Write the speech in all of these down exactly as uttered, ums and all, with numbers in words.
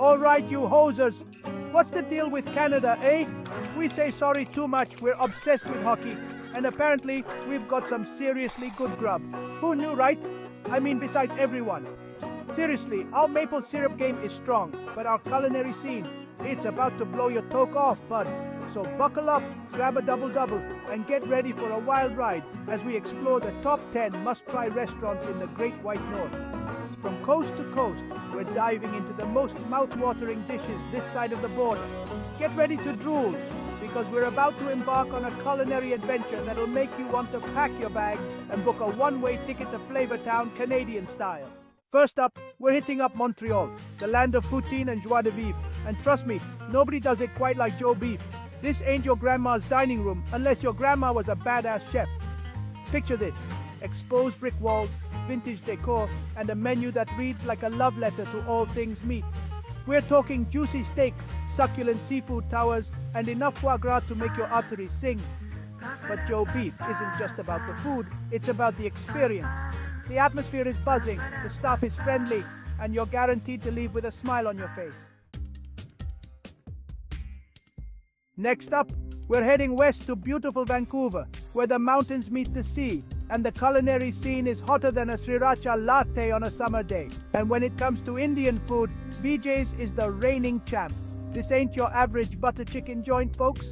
All right, you hosers. What's the deal with Canada, eh? We say sorry too much. We're obsessed with hockey. And apparently, we've got some seriously good grub. Who knew, right? I mean, besides everyone. Seriously, our maple syrup game is strong, but our culinary scene, it's about to blow your toque off, bud. So buckle up, grab a double-double, and get ready for a wild ride as we explore the top ten must-try restaurants in the Great White North. From coast to coast, we're diving into the most mouth-watering dishes this side of the border. Get ready to drool, because we're about to embark on a culinary adventure that'll make you want to pack your bags and book a one-way ticket to Flavortown, Canadian style. First up, we're hitting up Montreal, the land of poutine and joie de vivre. And trust me, nobody does it quite like Joe Beef. This ain't your grandma's dining room unless your grandma was a badass chef. Picture this, exposed brick walls, vintage decor, and a menu that reads like a love letter to all things meat. We're talking juicy steaks, succulent seafood towers, and enough foie gras to make your arteries sing. But Joe Beef isn't just about the food, it's about the experience. The atmosphere is buzzing, the staff is friendly, and you're guaranteed to leave with a smile on your face. Next up, we're heading west to beautiful Vancouver, where the mountains meet the sea, and the culinary scene is hotter than a sriracha latte on a summer day. And when it comes to Indian food, Vijay's is the reigning champ. This ain't your average butter chicken joint, folks.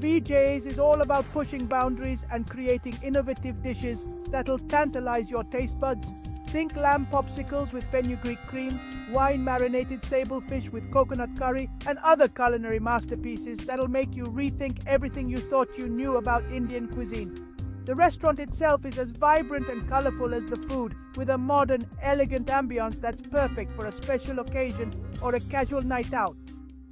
Vijay's is all about pushing boundaries and creating innovative dishes that'll tantalize your taste buds. Think lamb popsicles with fenugreek cream, wine-marinated sable fish with coconut curry, and other culinary masterpieces that'll make you rethink everything you thought you knew about Indian cuisine. The restaurant itself is as vibrant and colorful as the food, with a modern, elegant ambiance that's perfect for a special occasion or a casual night out.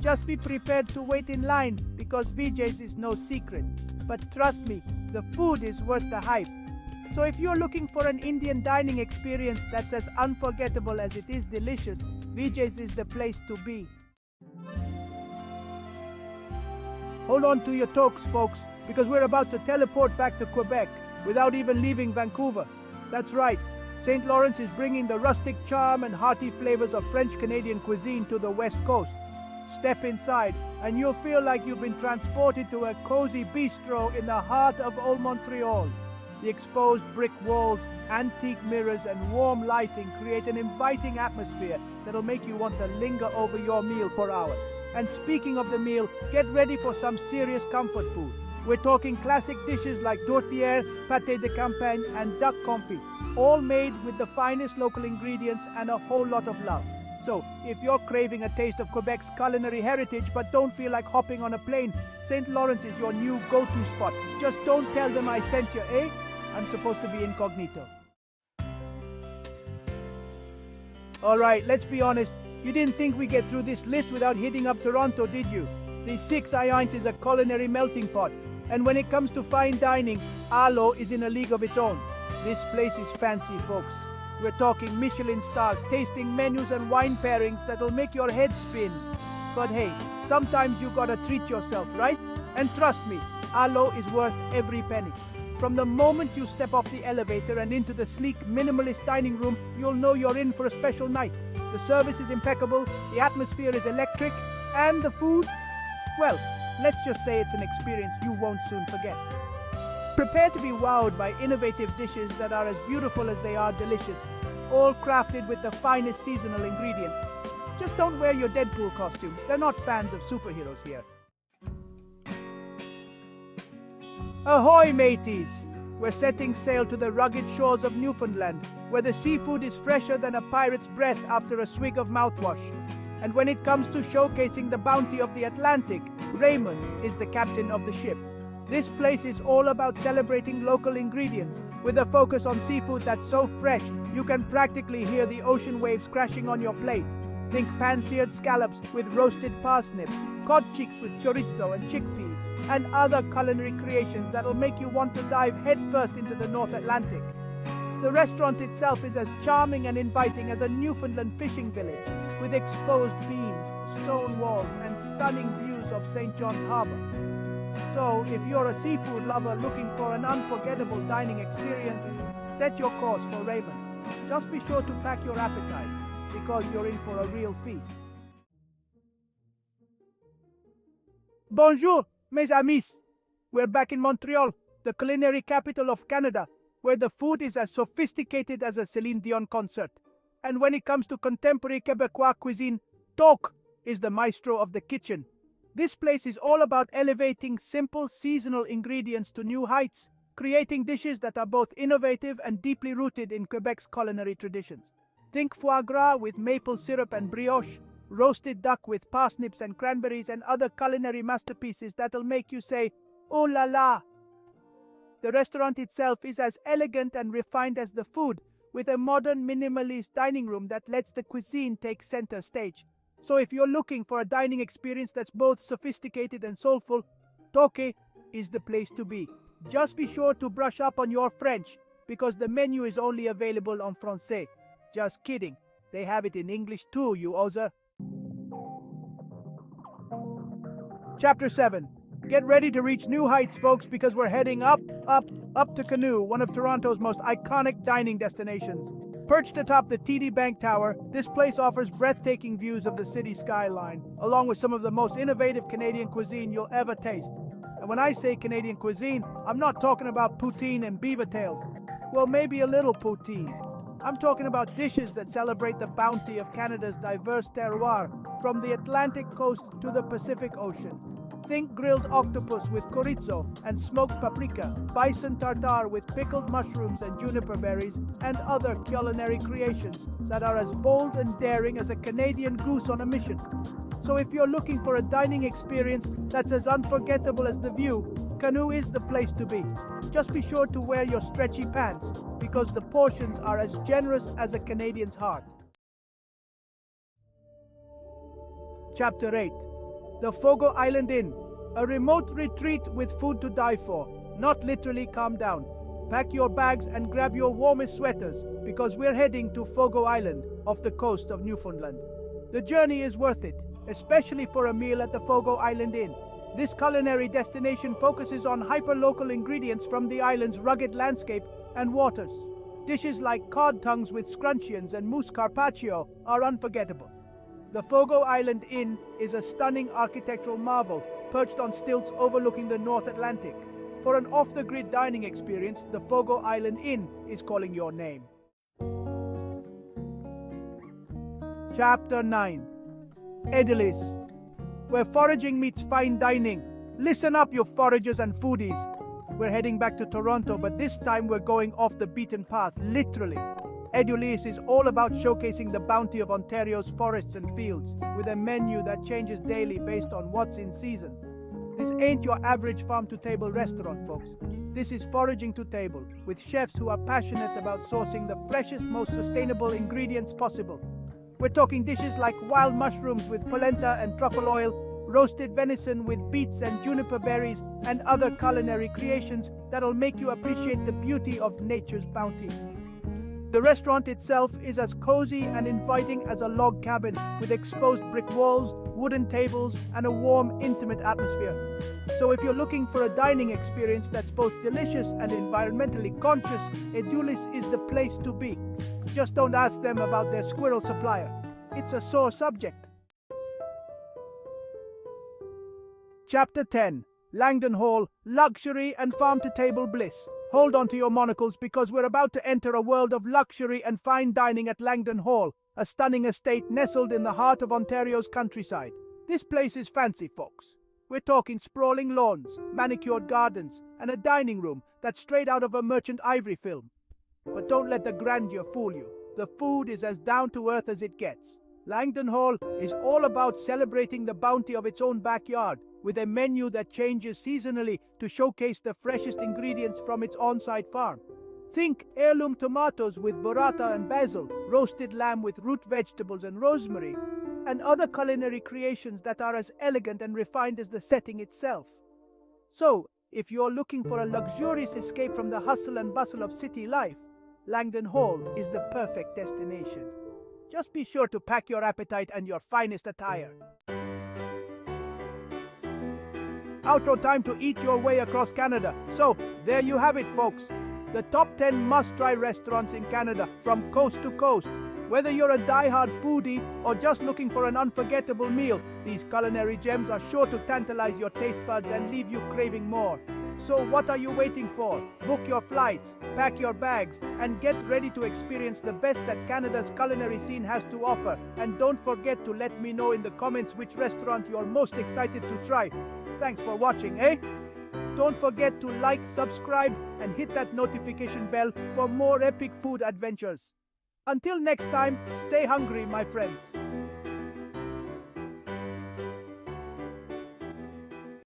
Just be prepared to wait in line, because Vijay's is no secret. But trust me, the food is worth the hype. So if you're looking for an Indian dining experience that's as unforgettable as it is delicious, Vijay's is the place to be. Hold on to your toques, folks, because we're about to teleport back to Quebec without even leaving Vancouver. That's right, Saint Lawrence is bringing the rustic charm and hearty flavors of French-Canadian cuisine to the West Coast. Step inside, and you'll feel like you've been transported to a cozy bistro in the heart of old Montreal. The exposed brick walls, antique mirrors, and warm lighting create an inviting atmosphere that'll make you want to linger over your meal for hours. And speaking of the meal, get ready for some serious comfort food. We're talking classic dishes like dourtière, pâté de campagne, and duck confit, all made with the finest local ingredients and a whole lot of love. So, if you're craving a taste of Quebec's culinary heritage but don't feel like hopping on a plane, Saint Lawrence is your new go-to spot. Just don't tell them I sent you, eh? I'm supposed to be incognito. Alright, let's be honest. You didn't think we'd get through this list without hitting up Toronto, did you? The Six Irons is a culinary melting pot. And when it comes to fine dining, Alo is in a league of its own. This place is fancy, folks. We're talking Michelin stars, tasting menus and wine pairings that'll make your head spin. But hey, sometimes you gotta treat yourself, right? And trust me, Alo is worth every penny. From the moment you step off the elevator and into the sleek, minimalist dining room, you'll know you're in for a special night. The service is impeccable, the atmosphere is electric, and the food? Well, let's just say it's an experience you won't soon forget. Prepare to be wowed by innovative dishes that are as beautiful as they are delicious, all crafted with the finest seasonal ingredients. Just don't wear your Deadpool costume. They're not fans of superheroes here. Ahoy, mateys! We're setting sail to the rugged shores of Newfoundland, where the seafood is fresher than a pirate's breath after a swig of mouthwash. And when it comes to showcasing the bounty of the Atlantic, Raymond's is the captain of the ship. This place is all about celebrating local ingredients, with a focus on seafood that's so fresh you can practically hear the ocean waves crashing on your plate. Think pan-seared scallops with roasted parsnips, cod cheeks with chorizo and chickpeas, and other culinary creations that'll make you want to dive headfirst into the North Atlantic. The restaurant itself is as charming and inviting as a Newfoundland fishing village, with exposed beams, stone walls, and stunning views of Saint John's Harbour. So, if you're a seafood lover looking for an unforgettable dining experience, set your course for Raymond's. Just be sure to pack your appetite, because you're in for a real feast. Bonjour, mes amis. We're back in Montreal, the culinary capital of Canada, where the food is as sophisticated as a Céline Dion concert. And when it comes to contemporary Quebecois cuisine, Toqué is the maestro of the kitchen. This place is all about elevating simple seasonal ingredients to new heights, creating dishes that are both innovative and deeply rooted in Quebec's culinary traditions. Think foie gras with maple syrup and brioche, roasted duck with parsnips and cranberries, and other culinary masterpieces that'll make you say, "Oh la la!" The restaurant itself is as elegant and refined as the food, with a modern minimalist dining room that lets the cuisine take center stage. So if you're looking for a dining experience that's both sophisticated and soulful, Toqué is the place to be. Just be sure to brush up on your French, because the menu is only available en français. Just kidding, they have it in English too, you oser. Chapter seven. Get ready to reach new heights, folks, because we're heading up, up, up to Canoe, one of Toronto's most iconic dining destinations. Perched atop the T D Bank Tower, this place offers breathtaking views of the city skyline, along with some of the most innovative Canadian cuisine you'll ever taste. And when I say Canadian cuisine, I'm not talking about poutine and beaver tails. Well, maybe a little poutine. I'm talking about dishes that celebrate the bounty of Canada's diverse terroir, from the Atlantic coast to the Pacific Ocean. Think grilled octopus with chorizo and smoked paprika, bison tartare with pickled mushrooms and juniper berries, and other culinary creations that are as bold and daring as a Canadian goose on a mission. So if you're looking for a dining experience that's as unforgettable as the view, Canoe is the place to be. Just be sure to wear your stretchy pants, because the portions are as generous as a Canadian's heart. Chapter eight. The Fogo Island Inn, a remote retreat with food to die for, not literally. Calm down. Pack your bags and grab your warmest sweaters, because we're heading to Fogo Island, off the coast of Newfoundland. The journey is worth it, especially for a meal at the Fogo Island Inn. This culinary destination focuses on hyper-local ingredients from the island's rugged landscape and waters. Dishes like cod tongues with scrunchions and mousse carpaccio are unforgettable. The Fogo Island Inn is a stunning architectural marvel, perched on stilts overlooking the North Atlantic. For an off-the-grid dining experience, the Fogo Island Inn is calling your name. Chapter nine. Edulis, where foraging meets fine dining. Listen up, you foragers and foodies. We're heading back to Toronto, but this time we're going off the beaten path, literally. Edulis is all about showcasing the bounty of Ontario's forests and fields, with a menu that changes daily based on what's in season. This ain't your average farm-to-table restaurant, folks. This is foraging to table, with chefs who are passionate about sourcing the freshest, most sustainable ingredients possible. We're talking dishes like wild mushrooms with polenta and truffle oil, roasted venison with beets and juniper berries, and other culinary creations that'll make you appreciate the beauty of nature's bounty. The restaurant itself is as cozy and inviting as a log cabin, with exposed brick walls, wooden tables, and a warm, intimate atmosphere. So if you're looking for a dining experience that's both delicious and environmentally conscious, Edulis is the place to be. Just don't ask them about their squirrel supplier. It's a sore subject. Chapter ten. Langdon Hall, luxury and farm-to-table bliss. Hold on to your monocles, because we're about to enter a world of luxury and fine dining at Langdon Hall, a stunning estate nestled in the heart of Ontario's countryside. This place is fancy, folks. We're talking sprawling lawns, manicured gardens, and a dining room that's straight out of a Merchant Ivory film. But don't let the grandeur fool you. The food is as down-to-earth as it gets. Langdon Hall is all about celebrating the bounty of its own backyard, with a menu that changes seasonally to showcase the freshest ingredients from its on-site farm. Think heirloom tomatoes with burrata and basil, roasted lamb with root vegetables and rosemary, and other culinary creations that are as elegant and refined as the setting itself. So, if you're looking for a luxurious escape from the hustle and bustle of city life, Langdon Hall is the perfect destination. Just be sure to pack your appetite and your finest attire. Outro time to eat your way across Canada. So, there you have it, folks. The top ten must-try restaurants in Canada, from coast to coast. Whether you're a die-hard foodie or just looking for an unforgettable meal, these culinary gems are sure to tantalize your taste buds and leave you craving more. So what are you waiting for? Book your flights, pack your bags, and get ready to experience the best that Canada's culinary scene has to offer. And don't forget to let me know in the comments which restaurant you're most excited to try. Thanks for watching, eh? Don't forget to like, subscribe, and hit that notification bell for more epic food adventures. Until next time, stay hungry, my friends.